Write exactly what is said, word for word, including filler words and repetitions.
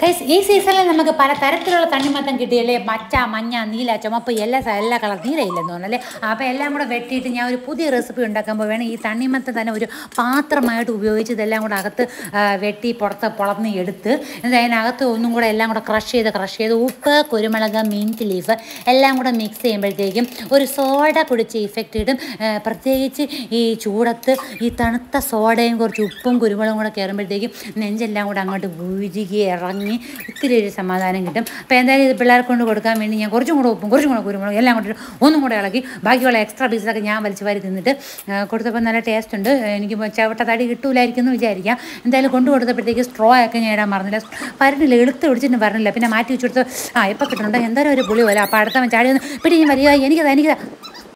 Guys ഈ സീസണിൽ നമുക്ക് പല തരത്തിലുള്ള തണ്ണിമത്തം കിട്ടിയല്ലേ, പച്ച, മഞ്ഞ, നീല, ചുമപ്പ്, എല്ലാ എല്ലാ കളർ നീലയില്ലെന്ന് തോന്നല്ലേ. അപ്പോൾ എല്ലാം കൂടെ വെട്ടിയിട്ട് ഞാൻ ഒരു പുതിയ റെസിപ്പി ഉണ്ടാക്കുമ്പോൾ വേണം ഈ തണ്ണിമത്തം തന്നെ ഒരു പാത്രമായിട്ട് ഉപയോഗിച്ച് ഇതെല്ലാം കൂടെ അകത്ത് വെട്ടി പുറത്ത് പുളർന്ന് എടുത്ത് എന്നിട്ട് അതിനകത്ത് ഒന്നും കൂടെ എല്ലാം കൂടെ ക്രഷ് ചെയ്ത് ക്രഷ് ചെയ്ത് ഉപ്പ്, കുരുമുളക്, മിൻറ്റ് ലീഫ് എല്ലാം കൂടെ മിക്സ് ചെയ്യുമ്പോഴത്തേക്കും ഒരു സോഡ കുടിച്ച് ഇഫക്റ്റ് ഇടും. പ്രത്യേകിച്ച് ഈ ചൂടത്ത് ഈ തണുത്ത സോഡയും കുറച്ച് ഉപ്പും കുരുമുളകും കൂടെ കയറുമ്പോഴത്തേക്കും നെഞ്ചെല്ലാം കൂടെ അങ്ങോട്ട് ഉരുകി ഇറങ്ങി ഇത്തിരി ഒരു സമാധാനം കിട്ടും. അപ്പോൾ എന്തായാലും ഇത് പിള്ളേർക്ക് കൊണ്ട് കൊടുക്കാൻ വേണ്ടി ഞാൻ കുറച്ചും കൂടെ ഉപ്പും കുറച്ചും കൂടെ കുരുമുളകും എല്ലാം കൂടി ഒന്നും കൂടെ ഇളക്കി ബാക്കിയുള്ള എക്സ്ട്രാ പീസൊക്കെ ഞാൻ വലിച്ചു വാരി തിന്നിട്ട് കൊടുത്തപ്പോൾ നല്ല ടേസ്റ്റ് ഉണ്ട്. എനിക്ക് ചവിട്ട തടി കിട്ടൂലായിരിക്കും എന്ന് വിചാരിക്കാം. എന്തായാലും കൊണ്ടു കൊടുത്തപ്പോഴത്തേക്ക് സ്ട്രോ ഒക്കെ ഞാൻ ഇടാൻ പറഞ്ഞില്ല, പറഞ്ഞില്ല, എടുത്ത് ഒടിച്ചിട്ട് പറഞ്ഞില്ല. പിന്നെ മാറ്റി വെച്ചു കൊടുത്ത് ആ ഇപ്പം കിട്ടുന്നുണ്ട് എന്തായാലും ഒരു പുളി പോലെ. അപ്പോൾ അടുത്ത ചാടി ഒന്ന് പിടി ഞാൻ വരിക എനിക്കത് എനിക്കതാ